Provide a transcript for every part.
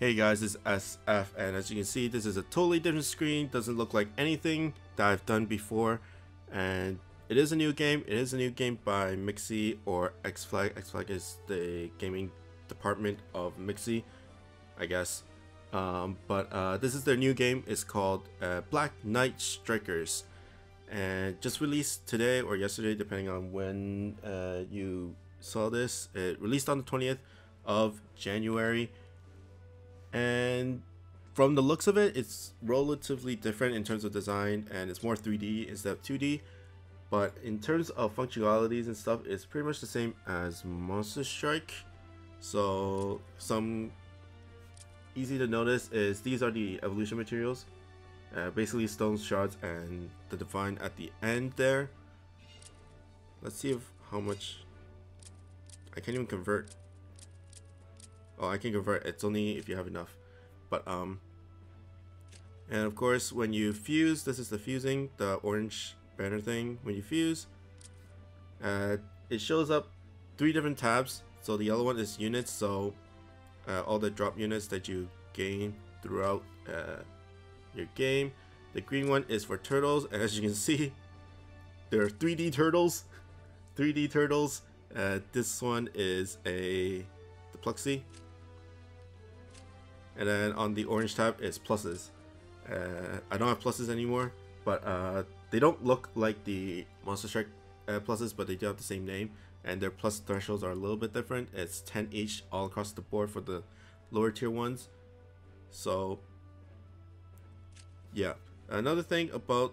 Hey guys, it's SF, and as you can see, this is a totally different screen. Doesn't look like anything that I've done before, and it is a new game. It is a new game by Mixi or X-Flag. X-Flag is the gaming department of Mixi, I guess. This is their new game. It's called Black Knight Strikers, and just released today or yesterday, depending on when you saw this. It released on the 20th of January, and from the looks of it, it's relatively different in terms of design, and it's more 3D instead of 2D. But in terms of functionalities and stuff, it's pretty much the same as Monster Strike. So some easy to notice is these are the evolution materials, basically stones, shards, and the divine at the end there. Let's see if how much I can't even convert. Oh, I can convert. It's only if you have enough. But and of course, when you fuse, this is the fusing, the orange banner thing. When you fuse, it shows up three different tabs. So the yellow one is units, so all the drop units that you gain throughout your game. The green one is for turtles, and as you can see, there are 3D turtles. 3D turtles. This one is the Plexi. And then on the orange tab is pluses. I don't have pluses anymore, but they don't look like the Monster Strike pluses, but they do have the same name, and their plus thresholds are a little bit different. It's 10 each all across the board for the lower tier ones. So yeah, another thing about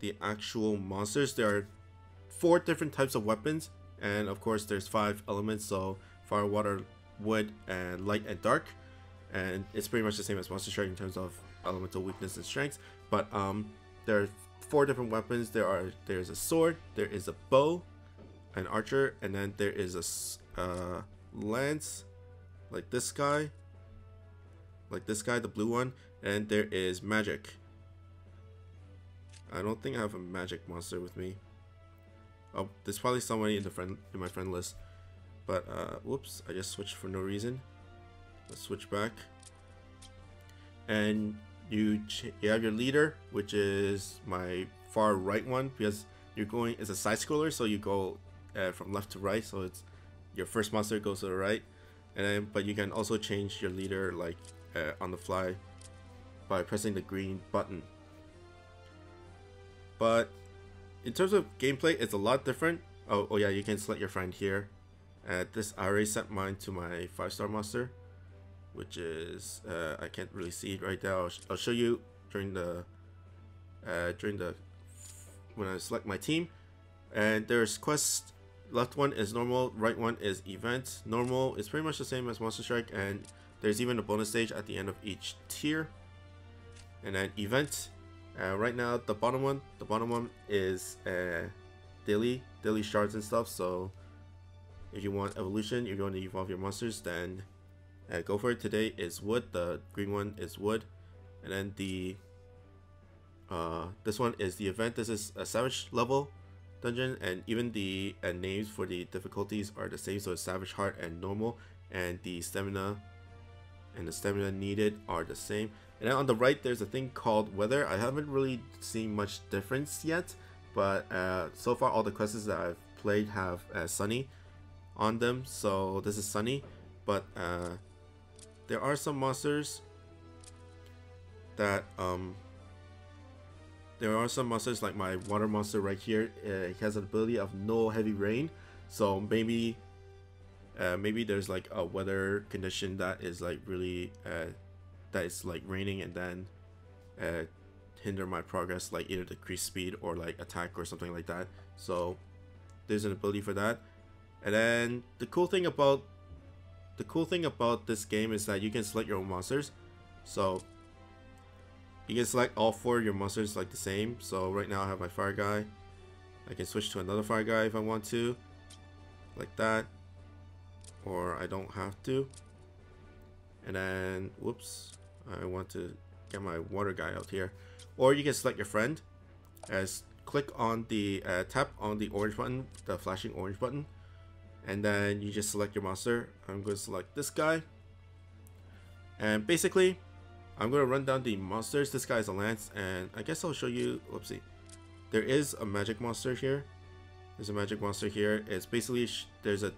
the actual monsters, there are 4 different types of weapons, and of course there's 5 elements, so fire, water, wood, and light and dark. And it's pretty much the same as Monster Strike in terms of elemental weakness and strengths. But there are 4 different weapons. There's a sword, there is a bow, an archer, and then there is a lance, like this guy, the blue one, and there is magic. I don't think I have a magic monster with me. Oh, there's probably somebody in my friend list. But whoops, I just switched for no reason. Let's switch back, and you have your leader, which is my far right one, because it's a side scroller, so you go from left to right. So it's your first monster goes to the right, and then, but you can also change your leader like on the fly by pressing the green button. But in terms of gameplay, it's a lot different. Oh yeah, you can select your friend here. This I already set mine to my 5-star monster, which is I can't really see it right now. I'll show you when I select my team. And there's quests. Left one is normal, right one is events. Normal is pretty much the same as Monster Strike, and there's even a bonus stage at the end of each tier. And then events. Right now the bottom one is daily shards and stuff. So if you want evolution, if you want to evolve your monsters, then go for it. Today is wood. The green one is wood, and then the this one is the event. This is a savage level dungeon, and even the names for the difficulties are the same. So it's savage, hard, and normal, and the stamina needed are the same. And then on the right, there's a thing called weather. I haven't really seen much difference yet, but so far all the quests that I've played have sunny on them. So this is sunny, but there are some monsters that like my water monster right here. It has an ability of no heavy rain, so maybe there's like a weather condition that is like really that is like raining, and then hinder my progress, like either decrease speed or like attack or something like that. So there's an ability for that. And then the cool thing about this game is that you can select your own monsters. So you can select all 4 of your monsters like the same. So right now I have my fire guy. I can switch to another fire guy if I want to, like that, or I don't have to. And then whoops, I want to get my water guy out here. Or you can select your friend. Click on the tap on the orange button, the flashing orange button, and then you just select your monster. I'm going to select this guy, And basically, I'm going to run down the monsters. This guy is a lance, and I guess I'll show you, whoopsie. There is a magic monster here. There's a magic monster here. It's basically, the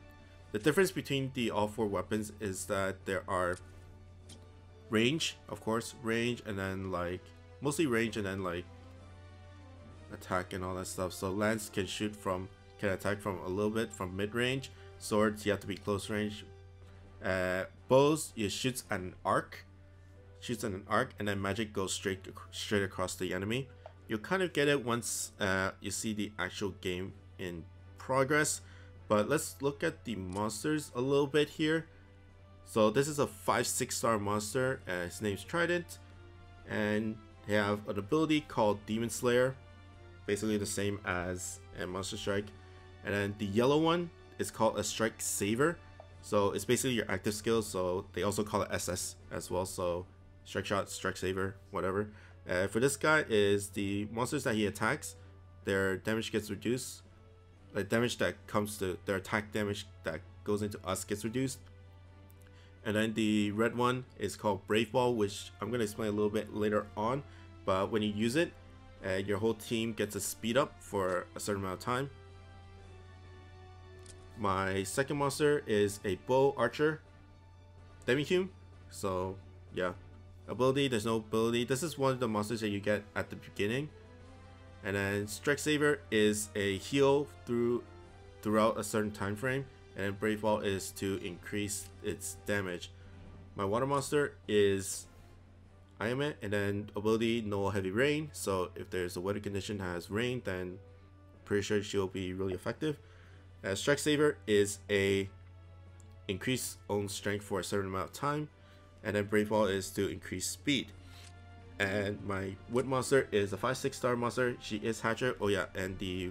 difference between the all four weapons is that there are range, of course, range, and then like, mostly range, and then like, attack and all that stuff. So lance can shoot from, can attack from a little bit, from mid-range. Swords, you have to be close range. Bows, it shoots at an arc. Shoots at an arc, and then magic goes straight across the enemy. You'll kind of get it once you see the actual game in progress. But let's look at the monsters a little bit here. So this is a 5-6-star monster. His name's Trident. And they have an ability called Demon Slayer. Basically the same as Monster Strike. And then the yellow one is called a Strike Saver. So it's basically your active skill. So they also call it SS as well. So Strike Shot, Strike Saver, whatever. For this guy is the monsters that he attacks, their damage gets reduced. The damage that comes to their attack damage that goes into us gets reduced. And then the red one is called Brave Ball, which I'm going to explain a little bit later on. But when you use it, your whole team gets a speed up for a certain amount of time. My second monster is a bow archer, Demi-cume. So yeah, ability, there's no ability. This is one of the monsters that you get at the beginning. And then Strike Saver is a heal throughout a certain time frame, and Brave Ball is to increase its damage. My water monster is Ayame, and then ability, no heavy rain. So if there's a weather condition that has rain, then pretty sure she'll be really effective. Strike Saver is a increase own strength for a certain amount of time, and then Brave Ball is to increase speed. And my wood monster is a 5-6-star monster. She is Hatchet. Oh yeah, and the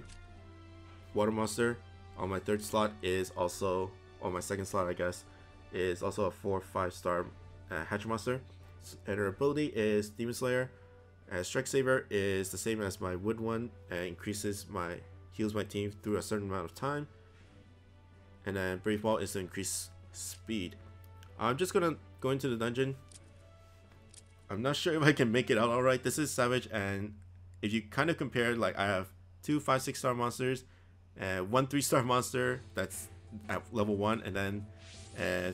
water monster on my third slot is also, on my second slot I guess, is also a 4-5-star Hatchet monster. And her ability is Demon Slayer. Strike Saver is the same as my wood one, and increases my, heals my team through a certain amount of time. And then Brave Ball is to increase speed. I'm just gonna go into the dungeon. I'm not sure if I can make it out alright. This is Savage, and if you kind of compare, like I have two 5-6-star monsters, 1-3-star monster that's at level 1, and then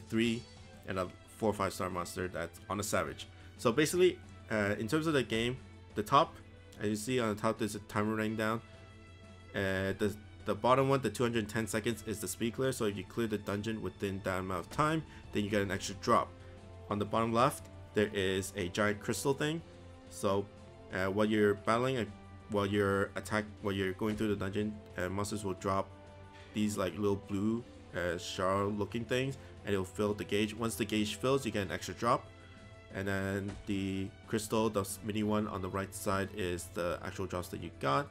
3 and a 4-5-star monster that's on a Savage. So basically, in terms of the game, the top, as you see on the top, there's a timer running down. The bottom one, the 210 seconds, is the speed clear. So if you clear the dungeon within that amount of time, then you get an extra drop. On the bottom left, there is a giant crystal thing. So while you're battling, while you're going through the dungeon, monsters will drop these like little blue shard looking things, and it'll fill the gauge. Once the gauge fills, you get an extra drop. And then the crystal, the mini one on the right side, is the actual drops that you got,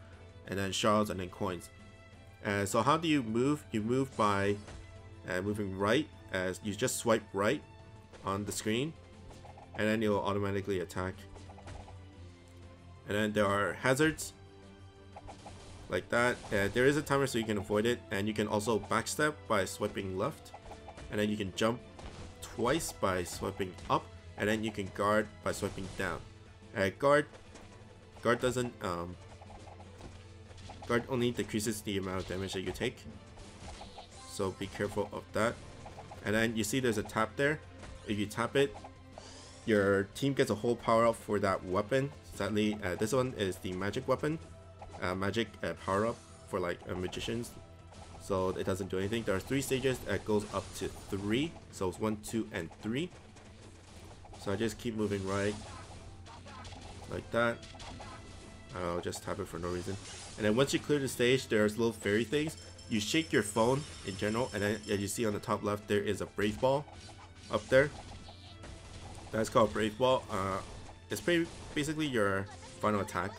and then shards and then coins. So how do you move? You move by moving right. As you just swipe right on the screen, and then you'll automatically attack. And then there are hazards like that. There is a timer, so you can avoid it, and you can also backstep by swiping left, and then you can jump twice by swiping up, and then you can guard by swiping down. Guard doesn't guard only decreases the amount of damage that you take, so be careful of that. And then you see there's a tap there. If you tap it, your team gets a whole power up for that weapon. Sadly, this one is the magic weapon, magic power up for like magicians, so it doesn't do anything. There are 3 stages that goes up to 3, so it's 1, 2, and 3. So I just keep moving right like that. I'll just tap it for no reason. And then once you clear the stage, there's little fairy things. You shake your phone in general, and then as you see on the top left, there is a Brave Ball up there. That's called Brave Ball. It's basically your final attack.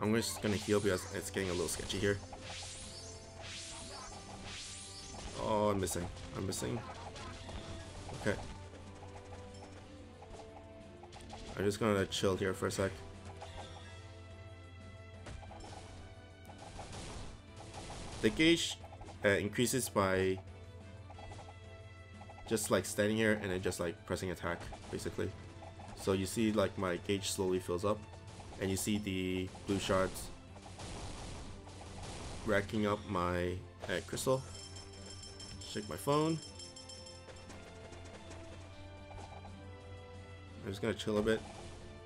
I'm just gonna heal because it's getting a little sketchy here. Oh, I'm missing. I'm missing. Okay. I'm just gonna chill here for a sec. The gauge increases by just like standing here and then just like pressing attack basically. So you see like my gauge slowly fills up and you see the blue shards racking up my crystal. Shake my phone. I'm just gonna chill a bit.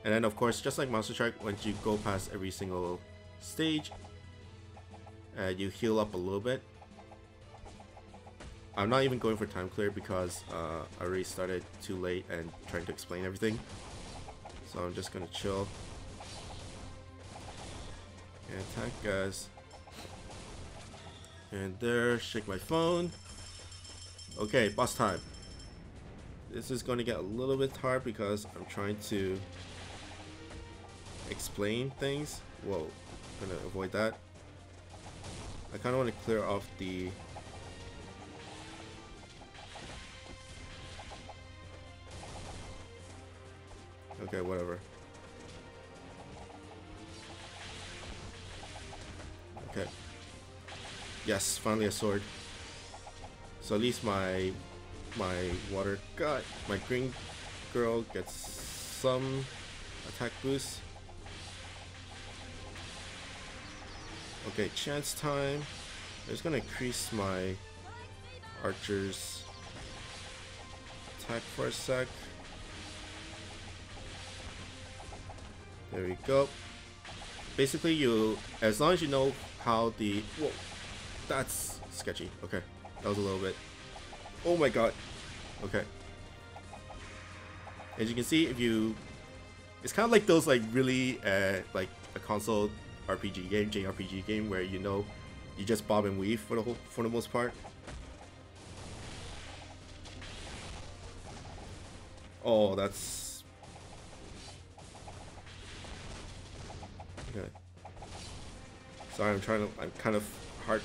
And then of course, just like Monster Strike, once you go past every single stage, you heal up a little bit. I'm not even going for time clear because I already started too late and trying to explain everything. So I'm just gonna chill. And attack guys. And there, shake my phone. Okay, boss time. This is gonna get a little bit hard because I'm trying to explain things. Whoa, I'm gonna avoid that. I kinda wanna clear off the okay, whatever. Okay. Yes, finally a sword. So at least my water god, my green girl gets some attack boost. Okay, chance time. I'm just gonna increase my archer's attack for a sec. There we go. Basically, you, as long as you know how the, whoa, that's sketchy. Okay, that was a little bit. Oh my god. Okay. As you can see, if you, it's kind of like those like really like a console RPG game, JRPG game, where you know you just bob and weave for the whole, for the most part. Oh, that's. Okay. Sorry, I'm trying to. I'm kind of hard.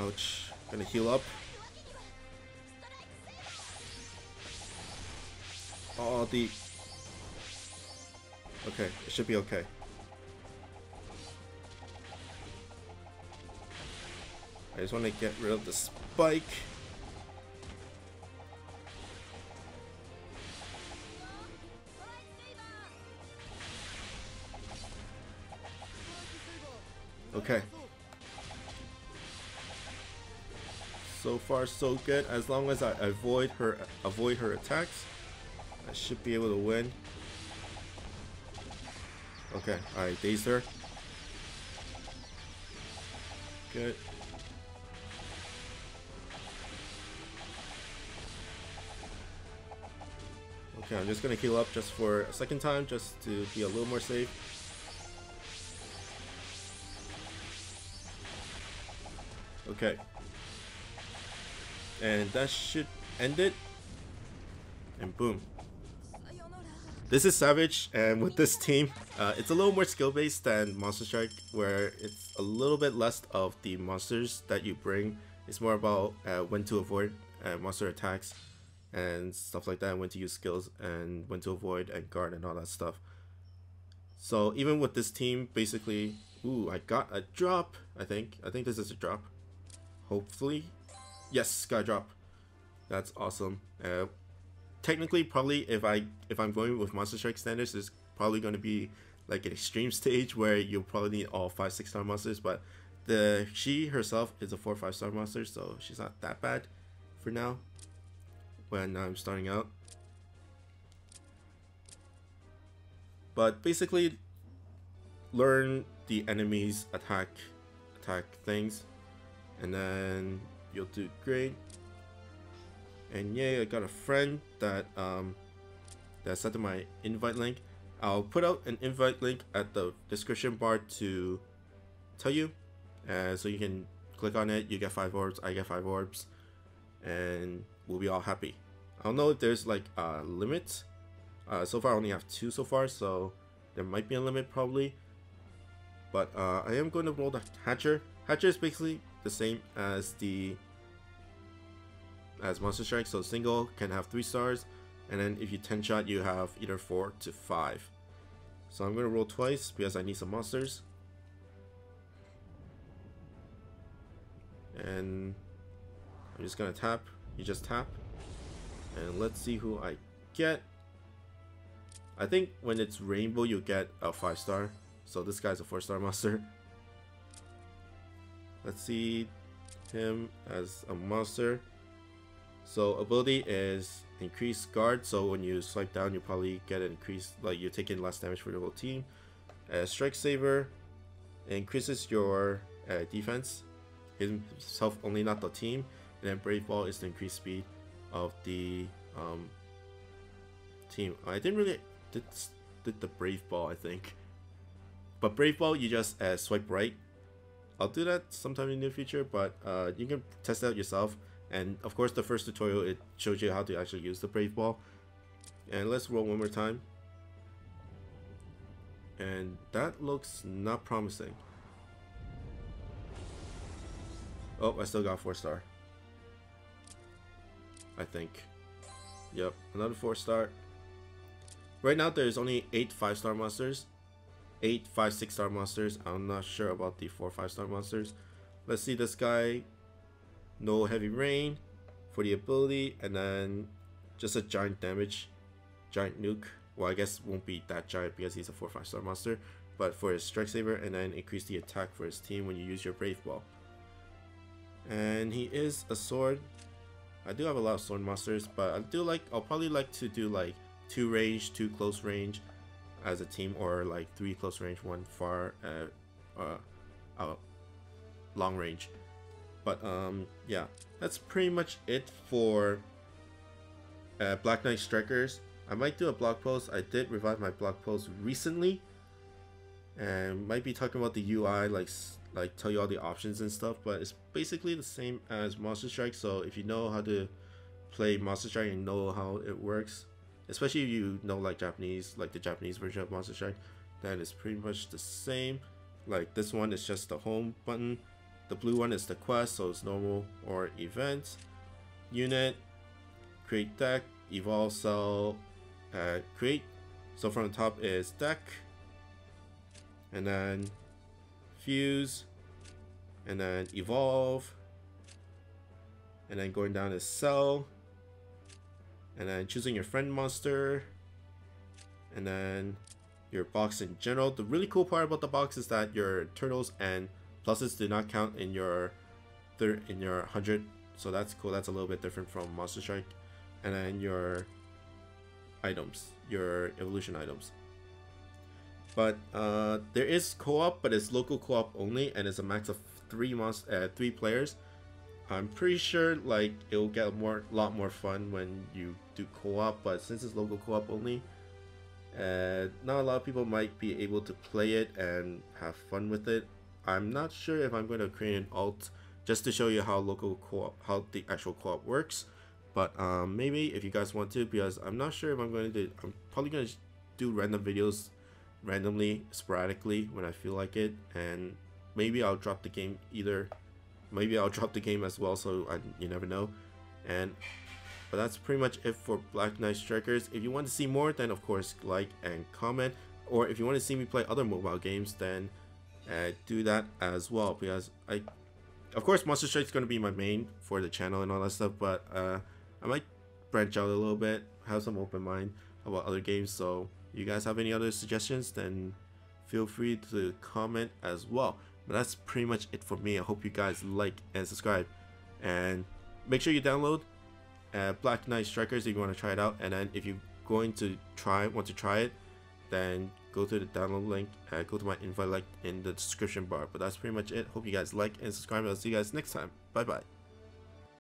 Ouch. Gonna heal up. Oh, the. Okay, it should be okay. I just want to get rid of the spike. Okay. So far so good. As long as I avoid her attacks, I should be able to win. Okay, I dazed her. Good. Okay, I'm just gonna heal up just for a second time, just to be a little more safe. Okay, and that should end it, and boom. This is Savage, and with this team, it's a little more skill based than Monster Strike, where it's a little bit less of the monsters that you bring. It's more about when to avoid monster attacks and stuff like that, when to use skills and when to avoid and guard and all that stuff. So even with this team, basically, ooh, I got a drop, I think this is a drop. Hopefully, yes, got a drop. That's awesome. Technically, probably if I'm going with Monster Strike standards, it's probably going to be like an extreme stage where you'll probably need all 5-6-star monsters. But she herself is a 4-5-star monster, so she's not that bad for now. When I'm starting out, but basically, learn the enemy's attack things. And then you'll do great. And yay, I got a friend that that sent my invite link. I'll put out an invite link at the description bar to tell you, so you can click on it. You get 5 orbs, I get 5 orbs, and we'll be all happy. I don't know if there's like a limit. So far I only have 2 so far, so there might be a limit probably. But I am going to roll the Hatcher. Hatcher is basically the same as Monster Strike, so single can have 3 stars, and then if you 10-shot you have either 4 to 5. So I'm gonna roll twice because I need some monsters. And I'm just gonna tap. You just tap. And let's see who I get. I think when it's rainbow, you get a 5-star. So this guy's a 4-star monster. Let's see him as a monster. So ability is increased guard. So when you swipe down, you probably get an increased, like you're taking less damage for the whole team. Strike Saver increases your defense, himself only, not the team. And then Brave Ball is the increased speed of the team. I didn't really did the Brave Ball, I think. But Brave Ball, you just swipe right. I'll do that sometime in the future, but you can test it out yourself. And of course, the first tutorial, it shows you how to actually use the Brave Ball. And let's roll one more time. And that looks not promising. Oh, I still got 4-star. I think. Yep, another 4-star. Right now, there's only 8 5-star monsters. 8 5 6-star monsters. I'm not sure about the 4 5-star monsters. Let's see this guy. No heavy rain for the ability, and then just a giant damage, giant nuke. Well, I guess won't be that giant because he's a 4 5-star monster, but for his Strike Saver, and then increase the attack for his team when you use your Brave Ball. And he is a sword. I do have a lot of sword monsters, but I do like, I'll probably like to do like 2 range, 2 close range as a team, or like 3 close range, 1 far, long range. But yeah, that's pretty much it for Black Knight Strikers. I might do a blog post. I did revive my blog post recently, and might be talking about the UI, like tell you all the options and stuff. But it's basically the same as Monster Strike. So if you know how to play Monster Strike and know how it works, especially if you know like Japanese, like the Japanese version of Monster Strike, then it's pretty much the same. Like this one is just the home button. The blue one is the quest, so it's normal or event. Unit, create deck, evolve, sell, create. So from the top is deck, and then fuse, and then evolve, and then going down is sell, and then choosing your friend monster, and then your box in general. The really cool part about the box is that your turtles and pluses do not count in your 100, so that's cool. That's a little bit different from Monster Strike. And then your items, your evolution items. But there is co-op, but it's local co-op only, and it's a max of 3 players. I'm pretty sure like it'll get a lot more fun when you do co-op, but since it's local co-op only, not a lot of people might be able to play it and have fun with it. I'm not sure if I'm going to create an alt just to show you how local co-op, how the actual co-op works, but maybe if you guys want to, because I'm not sure if I'm going to do, I'm probably going to do random videos randomly, sporadically when I feel like it, and maybe I'll drop the game either, maybe I'll drop the game as well, so you never know. And but that's pretty much it for Black Knight Strikers. If you want to see more, then of course like and comment, or if you want to see me play other mobile games, then do that as well, because I, of course, Monster Strike is going to be my main for the channel and all that stuff, but I might branch out a little bit, have some open mind about other games. So if you guys have any other suggestions, then feel free to comment as well. But that's pretty much it for me. I hope you guys like and subscribe, and make sure you download Black Knight Strikers if you want to try it out. And then if you're going to want to try it, then go to the download link, go to my invite link in the description bar. But that's pretty much it. Hope you guys like and subscribe. I'll see you guys next time. Bye bye.